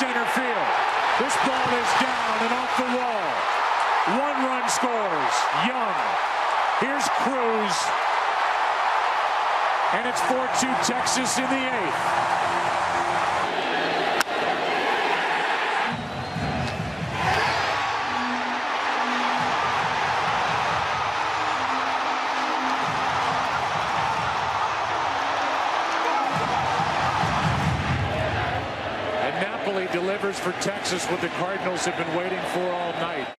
center field. This ball is down and off the wall. One run scores. Young. Here's Cruz. And it's 4-2 Texas in the eighth. Delivers for Texas what the Cardinals have been waiting for all night.